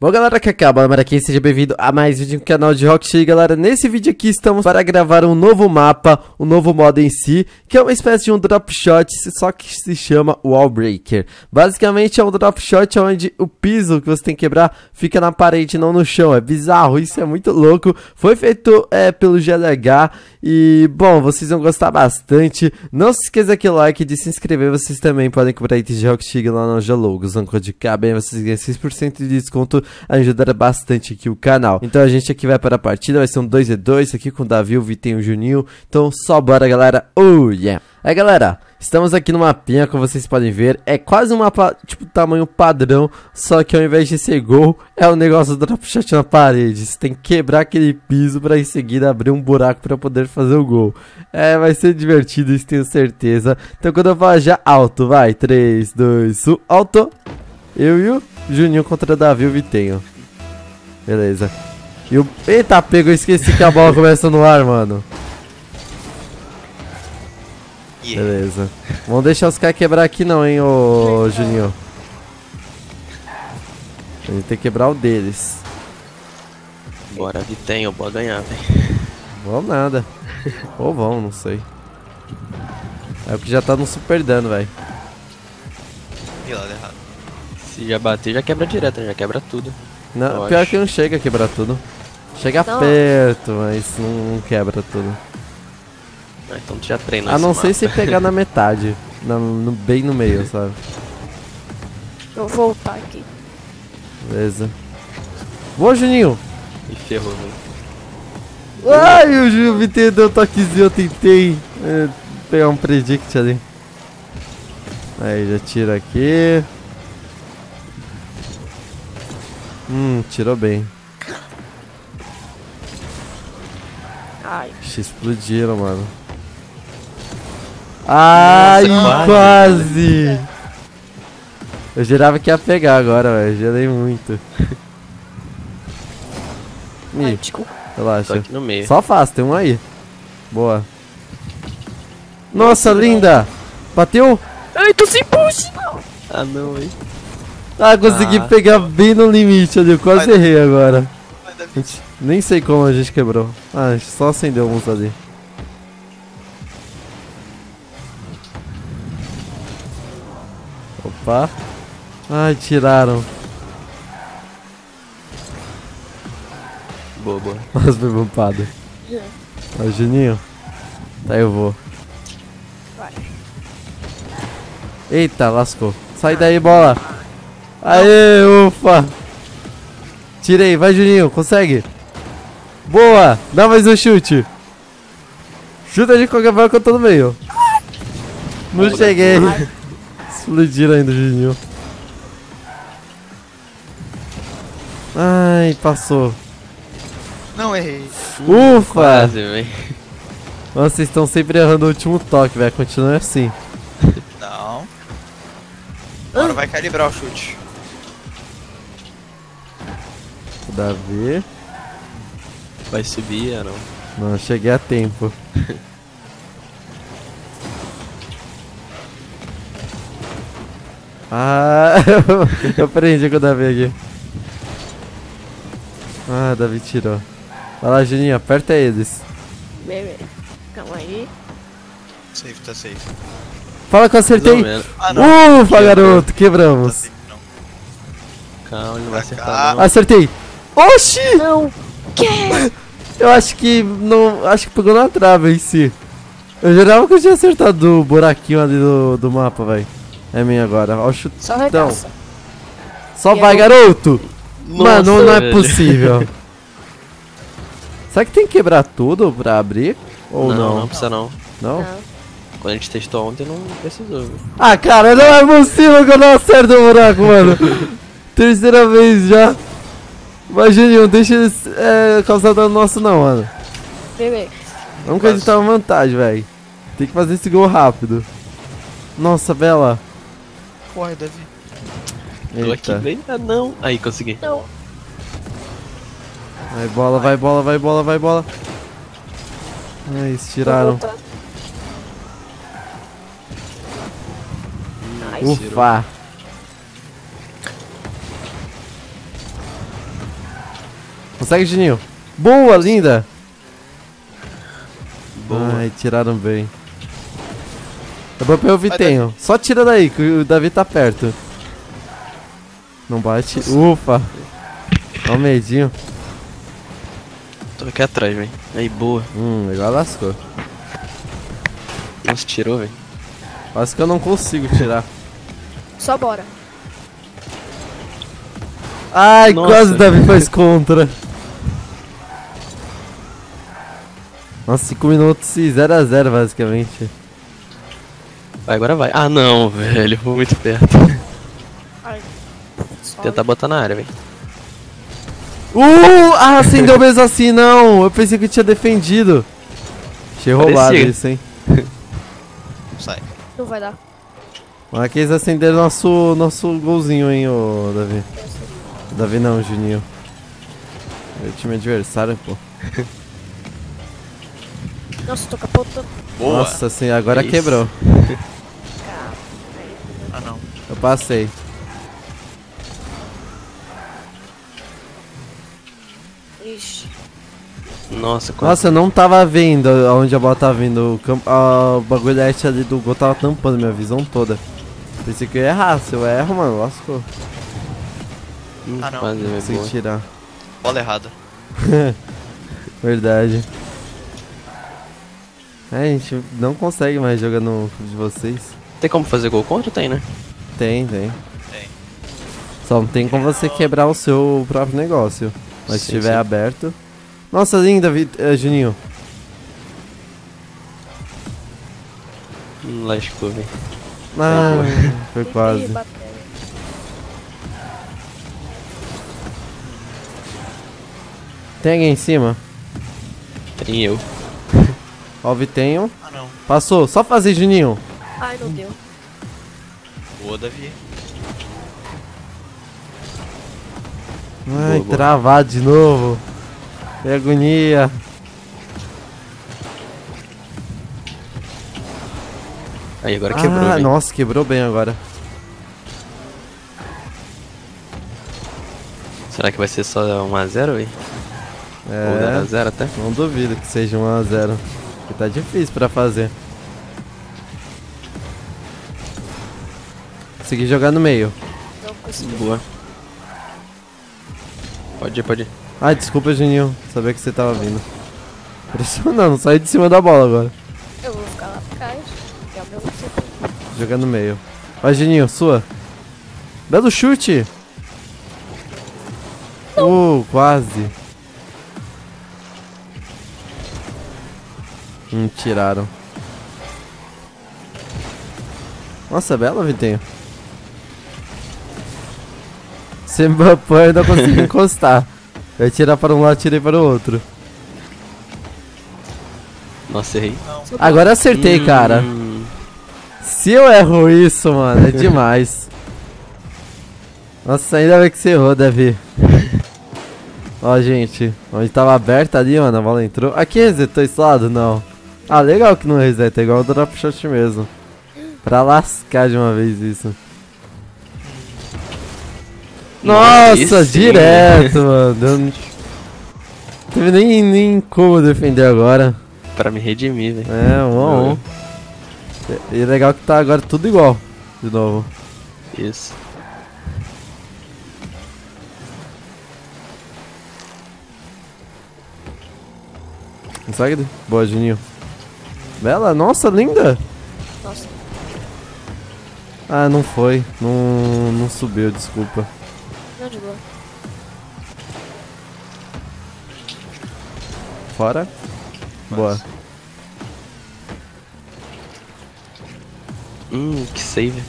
Bom, galera, que acaba, galera, aqui, seja bem-vindo a mais vídeo no canal de Rocket League. Galera, nesse vídeo aqui estamos para gravar um novo mapa, um novo modo em si, que é uma espécie de um dropshot, só que se chama Wallbreaker. Basicamente é um dropshot onde o piso que você tem que quebrar fica na parede, não no chão. É bizarro, isso é muito louco. Foi feito pelo GLH e, bom, vocês vão gostar bastante. Não se esqueça aqui do like e de se inscrever. Vocês também podem comprar itens de Rocket League lá na Logos, um código de KBM, vocês ganham 6% de desconto, ajudará bastante aqui o canal. Então a gente aqui vai para a partida, vai ser um 2v2 aqui com o Davi, o Vitinho e o Juninho. Então só bora, galera. Oh yeah! Aí, galera, estamos aqui no mapinha, como vocês podem ver. É quase um mapa, tipo, tamanho padrão, só que ao invés de ser gol, é um negócio do dropshot na parede. Você tem que quebrar aquele piso pra em seguida abrir um buraco pra poder fazer o gol. É, vai ser divertido, isso tenho certeza. Então quando eu falar já alto, vai, 3, 2, 1, alto. Eu e o Juninho contra Davi, o Vitinho. Beleza. E o... Eita, pegou, eu esqueci que a bola começa no ar, mano. Yeah. Beleza. Vamos deixar os caras quebrar aqui não, hein, ô Juninho. A gente tem que quebrar o deles. Bora, Vitinho, bora ganhar, velho. Vamos nada. Ou vão, não sei. É porque já tá no super dano, velho. E lá, errado. Se já bater, já quebra direto, já quebra tudo. Não, pior que não chega a quebrar tudo. Chega não. Perto, mas não quebra tudo. Ah, então tu já treina. A não ser se pegar na metade, bem no meio, sabe? Deixa eu voltar aqui. Beleza. Boa, Juninho! E ferrou, velho. Ai, o Juninho me deu um toquezinho, eu tentei pegar um predict ali. Aí, já tira aqui. Tirou bem. Ai. Explodiram, mano. Ai, nossa, quase! Mano. Eu jurava que ia pegar agora, velho. Gelei muito. Ih, relaxa. Tô aqui no meio. Só faz, tem um aí. Boa. Nossa, linda! Bateu? Ai, tô sem push! Ah, não, hein. Ah, consegui pegar bem no limite ali, eu quase errei agora. Nem sei como a gente quebrou. Ah, a gente só acendeu uns ali. Opa. Ai, tiraram. Boa, boa. Mas foi bumpado. Ó, Juninho. Tá, eu vou. Eita, lascou. Sai daí, bola. Aê, ufa! Tirei, vai, Juninho, consegue! Boa! Dá mais um chute! Chuta de qualquer forma que eu tô no meio! Não cheguei! Explodiram ainda, Juninho! Ai, passou! Não errei! Ufa! Quase, véi. Nossa, vocês estão sempre errando o último toque, velho! Continua assim! Não! Agora vai calibrar o chute! Davi. Vai subir, Aaron. Não, cheguei a tempo. Ah, eu prendi com o Davi aqui. Ah, Davi tirou. Vai lá, Juninho, aperta eles. Bebe, calma aí. Safe, tá safe. Fala que eu acertei. Ah, não. Ufa, garoto, quebramos. Tá safe, não. Calma, não vai acertar não. Acertei. Oxi! Não! Que? Eu acho que não. Acho que pegou na trave em si. Eu jurava que eu tinha acertado o buraquinho ali do mapa, velho. É minha agora. Olha o chutão. Só regaça. Só vai, garoto! Nossa, mano, não é possível. Será que tem que quebrar tudo pra abrir? Ou não? Não, não precisa não. Não? Quando a gente testou ontem, não precisou. Ah, cara, não é possível que eu não acerto o buraco, mano. Terceira vez já. Mas, Juninho, deixa eles causar dano nosso não, mano. Bebê. Vamos que a gente tá uma vantagem, velho. Tem que fazer esse gol rápido. Nossa, Bela. Corre, Davi. Tô aqui, vem, não. Aí, consegui. Não. Vai, bola, vai, bola, vai, bola, vai, bola. Ai, eles tiraram. Ufa. Consegue, Juninho? Boa, linda! Boa. Ai, tiraram bem. É bom pra eu Vitinho. Só tira daí, que o Davi tá perto. Não bate. Ufa! Dá um medinho. Tô aqui atrás, velho. Aí, boa. Igual lascou. Nossa, tirou, velho. Quase que eu não consigo tirar. Só bora. Ai, nossa, quase o Davi faz contra. Nossa, 5 minutos e 0 a 0 basicamente. Vai, agora vai. Ah, não, velho. Vou muito perto. Ai. Tentar botar na área, velho. Ah, acendeu mesmo assim, não. Eu pensei que eu tinha defendido. Achei roubado isso, hein. Sai. Não vai dar. Mas que eles acenderam nosso golzinho, hein, ô Davi. Davi não, Juninho. Meu time adversário, pô. Nossa, tô capotando. Boa. Nossa senhora, agora isso. Quebrou. Ah, não. Eu passei. Ixi. Nossa, eu não tava vendo aonde a bola tava vindo. O bagulhete ali do gol tava tampando minha visão toda. Pensei que eu ia errar, se eu erro, mano, lascou. Ah, não. Não consegui tirar. Bola errada. Verdade. É, a gente não consegue mais jogar no clube de vocês. Tem como fazer gol contra? Tem, né? Tem. Só não tem como você quebrar o seu próprio negócio. Mas se tiver aberto... Nossa, linda, Juninho. Lascou, velho. Ah, foi quase. Tem alguém em cima? Tem eu. Ó, o Vitinho. Ah, não. Passou. Só fazer, Juninho. Ai, não deu. Boa, Davi. Ai, travado de novo. Que agonia. Aí, agora quebrou, velho. Nossa, quebrou bem agora. Será que vai ser só 1 a 0, velho? É, 0 a 0 até? Não duvido que seja 1 a 0. Porque tá difícil pra fazer. Consegui jogar no meio. Não consegui. Boa. Pode ir, pode ir. Ai, desculpa, Juninho. Sabia que você tava vindo. Pressionando, saí de cima da bola agora. Eu vou ficar lá atrás. É o meu objetivo. Jogar no meio. Vai, Juninho, sua. Belo chute. Quase. Tiraram. Nossa, bela, Vitinho. Você me bapou e não consegui encostar. Eu ia tirar para um lado, tirei para o outro. Nossa, errei. Agora eu acertei, cara. Se eu erro isso, mano, é demais. Nossa, ainda bem que você errou, Davi. Ó, gente, onde tava aberto ali, mano, a bola entrou. Aqui resetou esse lado? Não. Ah, legal que não reseta, é igual o Dropshot mesmo. Pra lascar de uma vez isso. Nossa, direto, mano. Eu não teve nem como defender agora. Pra me redimir, velho. É, 1 a 1. E legal que tá agora tudo igual. De novo. Isso. Consegue? Boa, Juninho. Bela, nossa, linda. Nossa. Ah, não foi. Não subiu, desculpa. Não, de boa. Fora? Boa. Que save.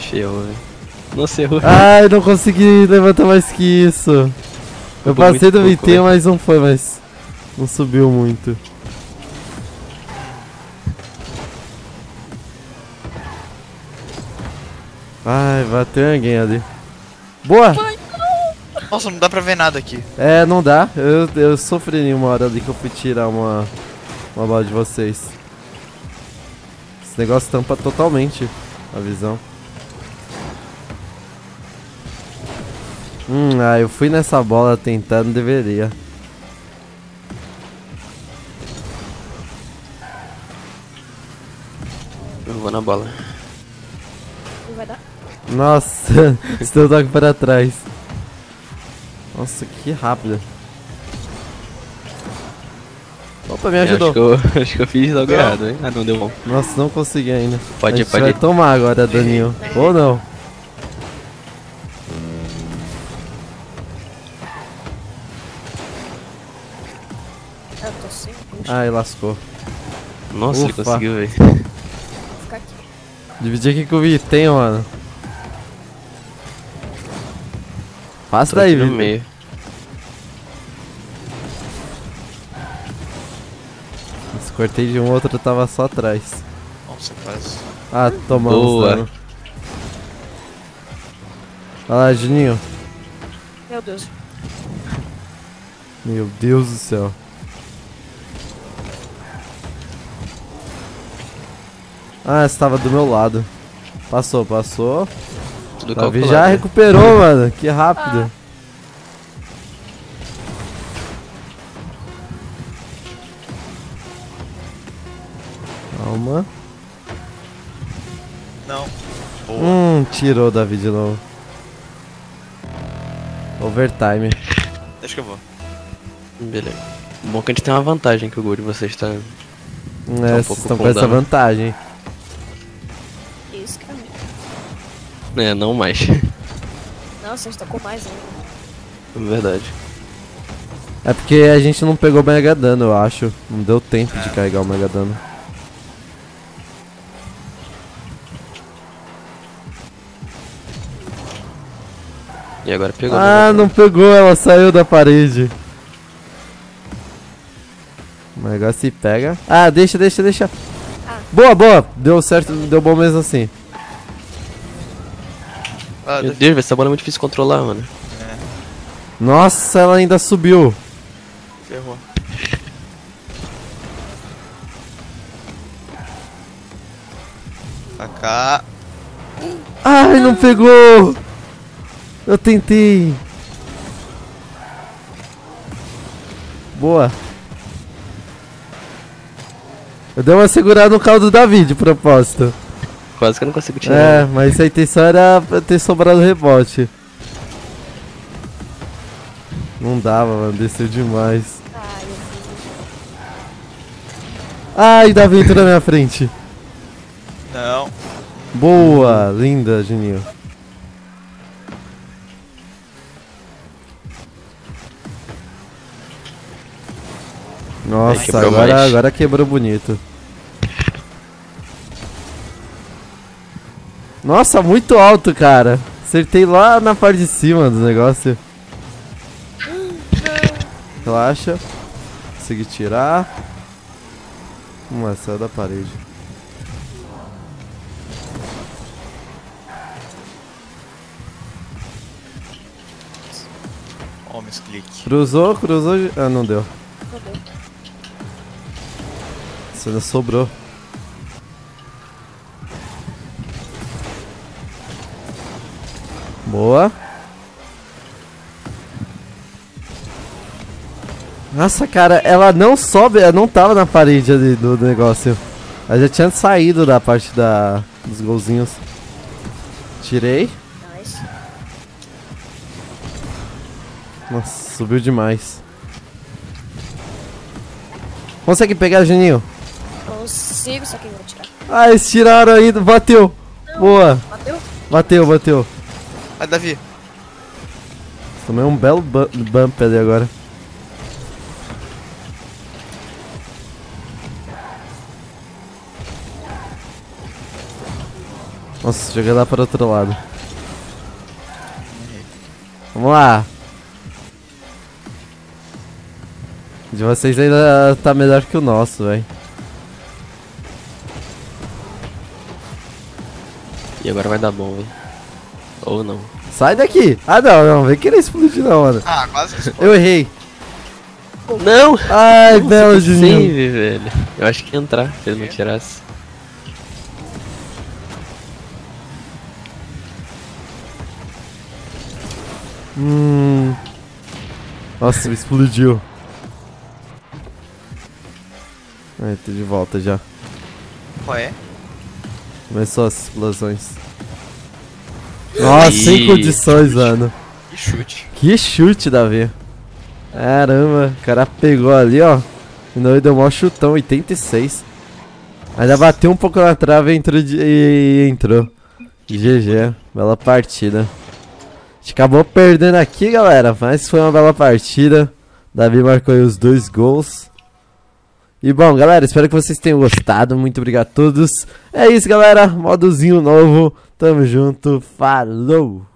Cheio, velho. Nossa, errou. Ai, não consegui levantar mais que isso. Eu passei do VT, mas não foi, mas... Não subiu muito. Ai, bateu alguém ali. Boa! Nossa, não dá pra ver nada aqui. É, não dá. Eu sofri em uma hora ali que eu fui tirar uma bola de vocês. Esse negócio tampa totalmente a visão. Ah, eu fui nessa bola tentando, deveria. Eu vou na bola. Vai dar. Nossa, estou dando para trás. Nossa, que rápido. Opa, me ajudou. Acho que eu fiz logo errado, hein? Ah, não deu bom. Nossa, não consegui ainda. Pode ir, pode ir. Vai tomar agora, Danilo. Ou não. Eu tô sem puxa. Ai, lascou. Nossa, ufa, ele conseguiu, velho. Vou ficar aqui. Dividir aqui com o Vitem, mano. Passa daí, Vitor. No meio. Cortei de um, outro tava só atrás. Nossa, quase. Ah, tomamos. Boa. Olha lá, Juninho. Meu Deus. Meu Deus do céu. Ah, você tava do meu lado. Passou, passou. Tudo calculado. Já recuperou, mano. Que rápido. Ah. Calma. Não. Boa. Tirou o Davi de novo. Overtime. Acho que eu vou. Beleza. Bom que a gente tem uma vantagem que o gol de vocês está. É, vocês estão com essa vantagem. Isso que é mesmo. É, não mais. Não, vocês estão com mais ainda. Verdade. É porque a gente não pegou o mega dano, eu acho. Não deu tempo de carregar o mega dano. E agora pegou. Ah, não pegou, ela saiu da parede. O negócio se pega. Ah, deixa. Ah. Boa, boa. Deu certo, deu bom mesmo assim. Ah, meu Deus, essa bola é muito difícil de controlar, mano. É. Nossa, ela ainda subiu. Ferrou. Pra cá. Ai, não pegou. Eu tentei. Boa. Eu dei uma segurada no caldo do Davi de propósito. Quase que eu não consigo tirar. É, mas a intenção era ter sobrado o rebote. Não dava, mano. Desceu demais. Ai, Davi entrou na minha frente. Não. Boa. Linda, Juninho. Nossa, quebrou agora quebrou bonito. Nossa, muito alto, cara. Acertei lá na parte de cima do negócio. Relaxa. Consegui tirar. Uma saiu da parede. Homens clique. Cruzou. Ah, não deu. Ainda sobrou. Boa. Nossa, cara, ela não sobe, ela não tava na parede ali do negócio. Ela já tinha saído da parte dos golzinhos. Tirei. Nossa, subiu demais. Consegue pegar, Juninho? Consigo, só que eu vou tirar. Ah, eles tiraram ainda, bateu! Não, boa! Bateu! Vai, Davi! Tomei um belo bump ali agora. Nossa, joguei lá para o outro lado. Vamos lá! De vocês ainda tá melhor que o nosso, velho. E agora vai dar bom, velho. Ou não. Sai daqui! Ah, não, vem querer explodir não, mano. Ah, quase explodiu. Eu errei. Não! Ai, nossa, belo Juninho. Sim, velho. Eu acho que ia entrar, se ele não tirasse. Nossa, me explodiu. Aí, tô de volta já. Qual é? Começou as explosões. Nossa, sem condições, mano. Que chute. Que chute, Davi. Caramba, o cara pegou ali, ó. E não deu mó chutão, 86. Ainda bateu um pouco na trave e entrou. GG, bela partida. A gente acabou perdendo aqui, galera, mas foi uma bela partida. Davi marcou aí os 2 gols. E bom, galera, espero que vocês tenham gostado. Muito obrigado a todos. É isso, galera, modozinho novo. Tamo junto, falou!